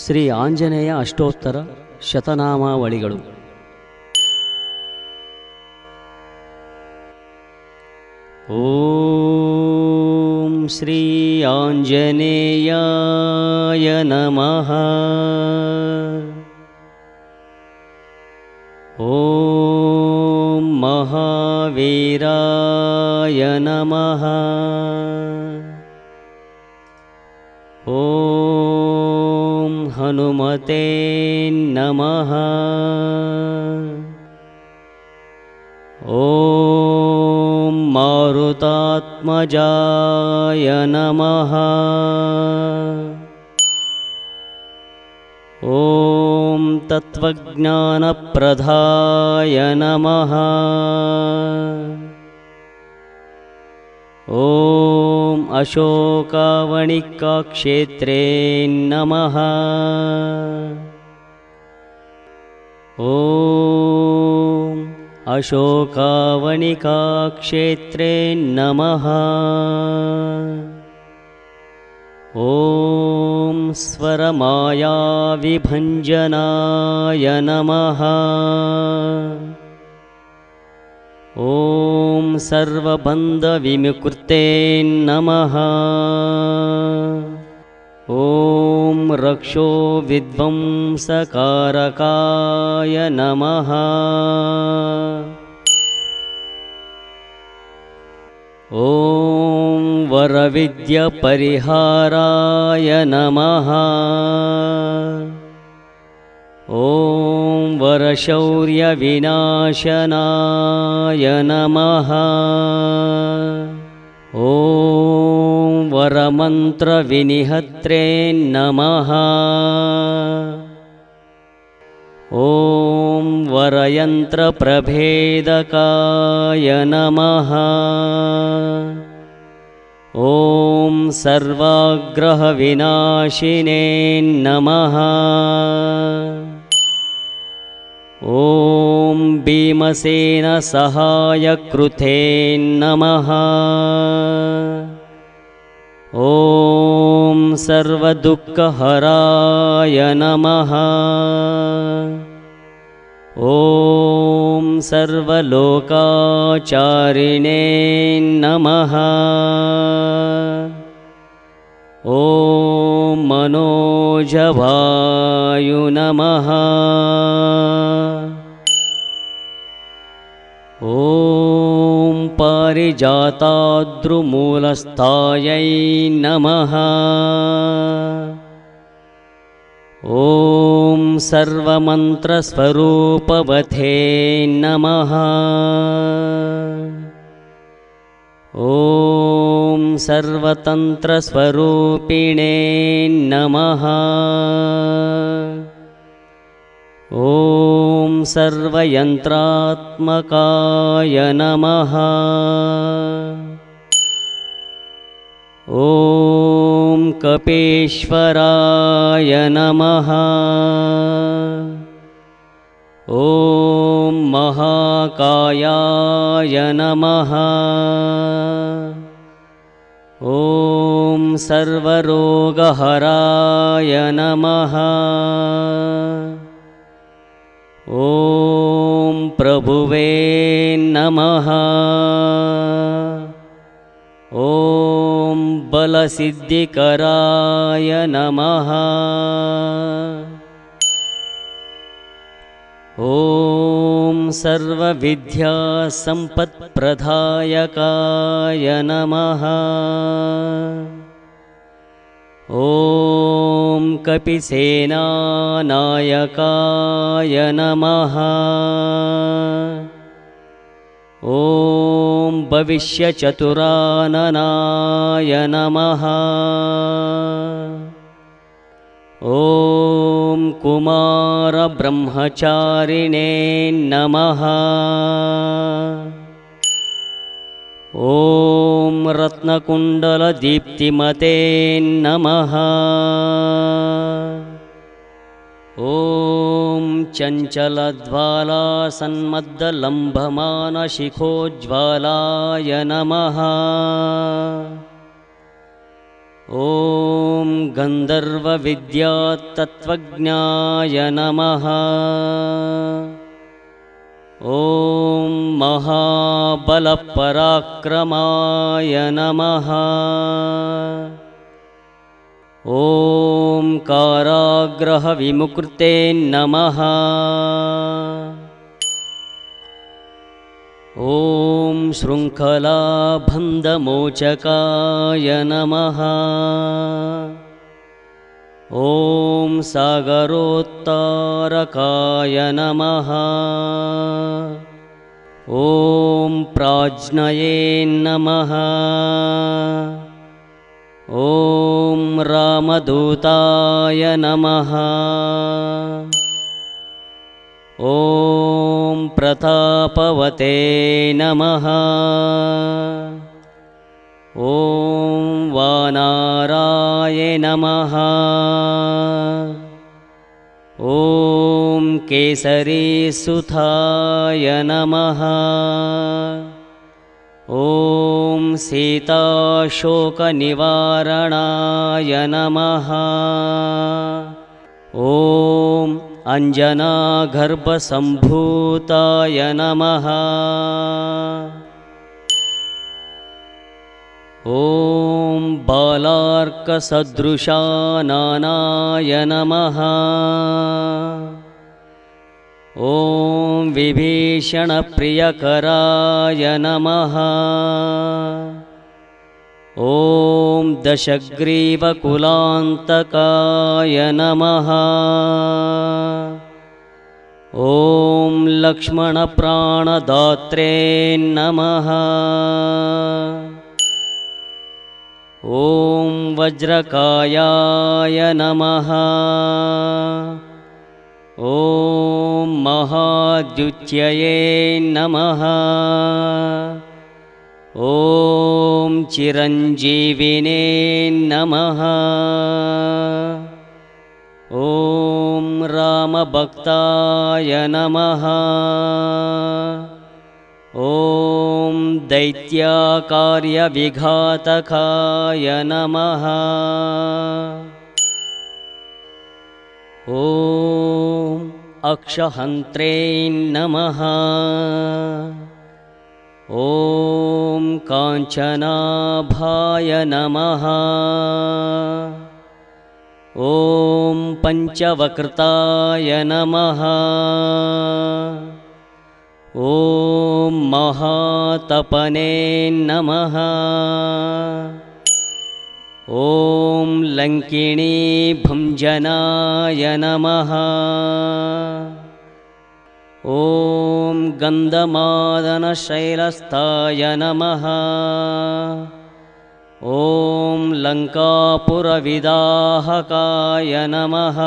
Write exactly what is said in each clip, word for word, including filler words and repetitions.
ಶ್ರೀ ಆಂಜನೇಯ ಅಷ್ಟೋತ್ತರ ಶತನಾಮಾವಳಿಗಳು. ಓಂ ಶ್ರೀ ಆಂಜನೇಯಾಯ ನಮಃ. ಓಂ ಮಹಾವೀರಾಯ ನಮಃ. ಓಂ ಹನುಮತೇ ನಮಃ. ಓಂ ಮಾರುತಾತ್ಮಜಾಯ ನಮಃ. ಓಂ ತತ್ವಜ್ಞಾನಪ್ರದಾಯ ನಮಃ. ಓಂ ಅಶೋಕಾವಣಿಕಾಕ್ಷೇತ್ರೇ ನಮಃ. ಓಂ ಅಶೋಕಾವಣಿಕಾಕ್ಷೇತ್ರೇ ನಮಃ. ಓಂ ಸ್ವರಮಾಯಾ ವಿಭಂಜನಾಯ ನಮಃ. ಓಂ ಸರ್ವಬಂಧ ವಿಮುಕ್ತೇ ನಮಃ. ಓಂ ರಕ್ಷೋ ವಿಧ್ವಂಸಕಾರಕಾಯ ನಮಃ. ಓಂ ವರವಿದ್ಯ ಪರಿಹಾರಾಯ ನಮಃ. ಓಂ ವರಶೌರ್ಯ ವಿನಾಶನಾಯ ನಮಃ. ಓಂ ವರಮಂತ್ರ ವಿನಿಹತ್ರೇ ನಮಃ. ಓಂ ವರಯಂತ್ರ ಪ್ರಭೇದಕಾಯ ನಮಃ. ಓಂ ಸರ್ವಾಗ್ರಹ ವಿನಾಶಿನೇ ನಮಃ. ಓಂ ಭೀಮಸೇನ ಸಹಾಯಕೃತೇ ನಮಃ. ಓಂ ಸರ್ವದುಃಖಹರಾಯ ನಮಃ. ಓಂ ಸರ್ವಲೋಕಾಚಾರಿಣೇ ನಮಃ. ಓಂ ಮನೋಜವಾಯು ನಮಃ. ಓಂ ಪಾರಿಜಾತಾದ್ರುಮೂಲಸ್ಥಾಯೈ ನಮಃ. ಓಂ ಸರ್ವಮಂತ್ರಸ್ವರೂಪವಧೇ ನಮಃ. ಓಂ ಸರ್ವತಂತ್ರಸ್ವರೂಪಿಣೇ ನಮಃ. ಓಂ ಸರ್ವಯಂತ್ರಾತ್ಮಕಾಯ ನಮಃ. ಓಂ ಕಪೇಶ್ವರಾಯ ನಮಃ. ಓಂ ಮಹಾಕಾಯಾಯ ನಮಃ. ಓಂ ಸರ್ವರೋಗಹರಾಯ ನಮಃ. ಓಂ ಪ್ರಭುವೇ ನಮಃ. ಓಂ ಬಲಸಿದ್ಧಿಕರಾಯ ನಮಃ. ಓಂ ಸರ್ವವಿದ್ಯಾಸಂಪತ್ಪ್ರದಾಯಕಾಯ ನಮಃ. ಓಂ ಕಪಿಸೇನಾನಾಯಕಾಯ ನಮಃ. ಓಂ ಭವಿಷ್ಯಚತುರಾನನಾಯ ನಮಃ. ಓಂ ಕುಮಾರಬ್ರಹ್ಮಚಾರಿಣೇ ನಮಃ. ಓಂ ರತ್ನಕುಂಡಲದೀಪ್ತಿಮತೇ ನಮಃ. ॐ चञ्चलज्वाला सन्मद्दलम्भमान शिखोज्ज्वालाय नमः। ॐ गन्धर्वविद्यातत्त्वज्ञाय नमः। ॐ महाबलपराक्रमाय नमः। ॐ काराग्रहविमुक्ते नमः। ॐ शृङ्खलाभन्दमोचकाय नमः। ॐ सागरोत्तारकाय नमः। ॐ प्राज्ञये नमः। ॐ रामदूताय नमः। ॐ प्रतापवते नमः। ॐ वानराय नमः। ॐ केसरीसुताय नमः। ॐ सीताशोकनिवारणाय नमः। ॐ अञ्जनागर्भसम्भूताय नमः। ॐ बालार्कसदृशाननाय नमः। ॐ विभीषणप्रियकराय नमः। ॐ दशग्रीवकुलान्तकाय नमः। ॐ लक्ष्मणप्राणदात्रे नमः। ॐ वज्रकायाय नमः। ॐ महाद्युत्यये नमः। ॐ चिरञ्जीविने नमः। ॐ रामभक्ताय नमः। ॐ दैत्याकार्यविघातकाय नमः। ॐ अक्षहन्त्रे नमः। ॐ काञ्चनाभाय नमः। ॐ पञ्चवक्रताय नमः। ॐ महातपने नमः। ॐ लङ्किणी भुञ्जनाय नमः। ॐ गन्धमादनशैलस्थाय नमः। ॐ लङ्कापुरविदाहकाय नमः।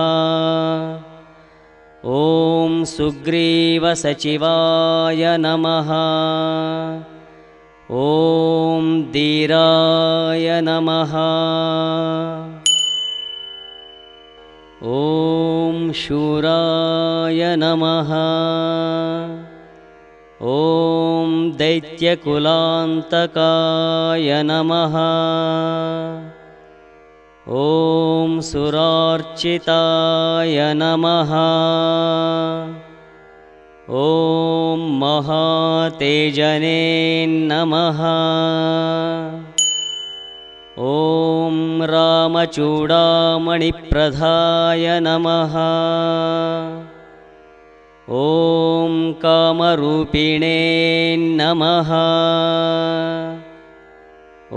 ॐ सुग्रीवसचिवाय नमः। ॐ धीराय नमः। ॐ शूराय नमः। ॐ दैत्यकुलान्तकाय नमः। ॐ सुरार्चिताय नमः। ॐ महातेजने नमः। ॐ रामचूडामणिप्रधाय नमः। ॐ कामरूपिणे नमः।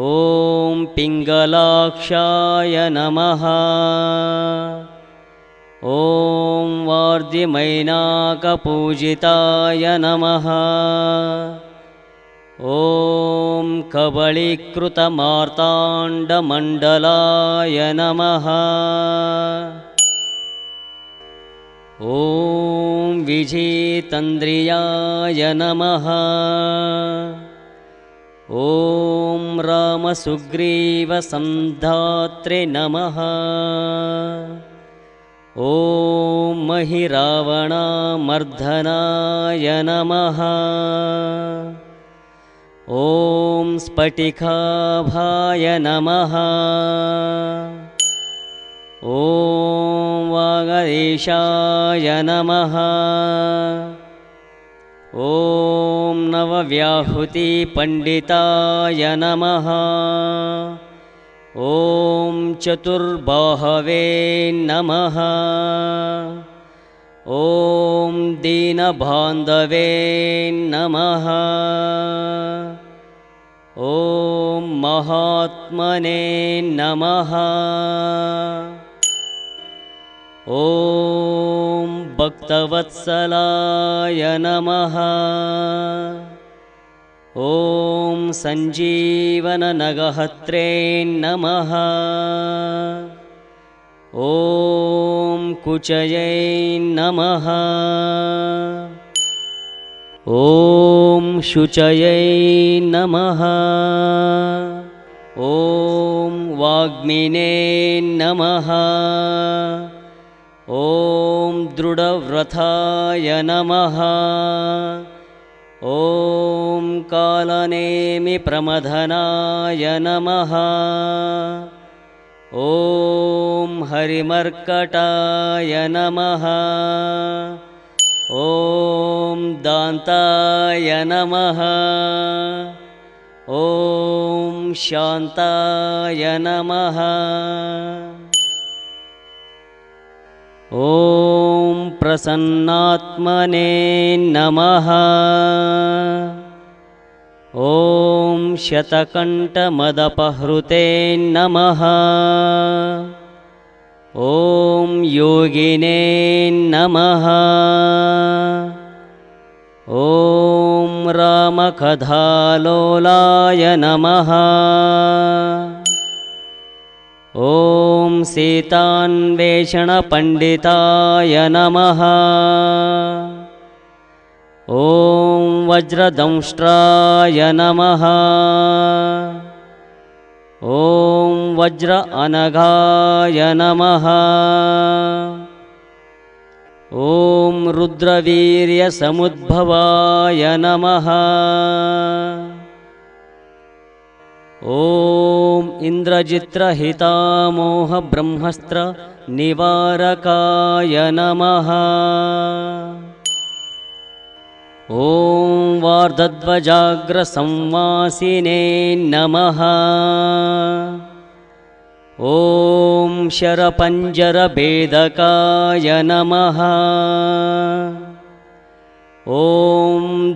ॐ पिङ्गलाक्षाय नमः। ॐ वार्धिमैनाकपूजिताय नमः। ॐ कबळीकृतमार्ताण्डमण्डलाय नमः। ॐ विजितन्द्रियाय नमः। ॐ रामसुग्रीवसन्धात्रे नमः। ॐ महिरावणामर्धनाय नमः। ॐ स्फटिकाभाय नमः। ॐ वागदेशाय नमः। ॐ नवव्याहृतिपण्डिताय नमः। ॐ चतुर्बाहवे नमः। ॐ दीनबान्धवे नमः। ॐ महात्मने नमः। ॐ भक्तवत्सलाय नमः। ॐ सञ्जीवननगहत्रे नमः। ॐ कुचये नमः। ॐ शुचये नमः। ॐ वाग्मिने नमः। ॐ दृढव्रताय नमः। ॐ कालनेमि प्रमदनाय नमः। ॐ हरिमर्कटाय नमः। ॐ दान्ताय नमः। ॐ शान्ताय नमः। ॐ प्रसन्नात्मने नमः। ॐ शतकण्ठमदपहृते नमः। ॐ योगिने नमः। ॐ रामकथालोलाय नमः। ॐ सीतान्वेषणपण्डिताय नमः। ॐ वज्रदंष्ट्राय नमः। ॐ वज्र अनघाय नमः। ॐ रुद्रवीर्यसमुद्भवाय नमः। ॐ इन्द्रजित्रहितामोहब्रह्मस्त्रनिवारकाय नमः। ॐ वार्धध्वजाग्रसंवासिने नमः। ॐ शरपञ्जरभेदकाय नमः। ॐ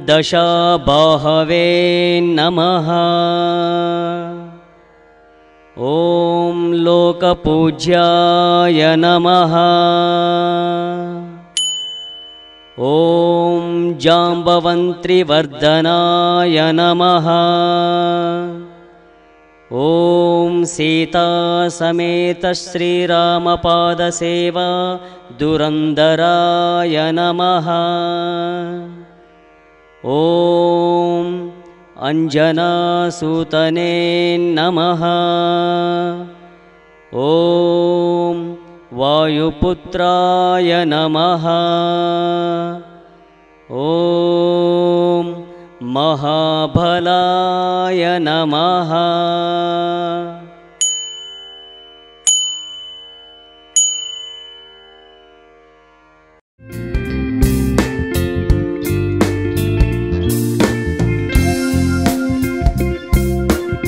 दशाबाहवे नमः। ॐ लोकपूज्याय नमः। ॐ जाम्बवन्त्रिवर्धनाय नमः। ॐ सीतासमेतश्रीरामपादसेवा दुरन्दराय नमः। ॐ अञ्जनासूतने नमः। ॐ वायुपुत्राय नमः। ॐ महाबलाय नमः।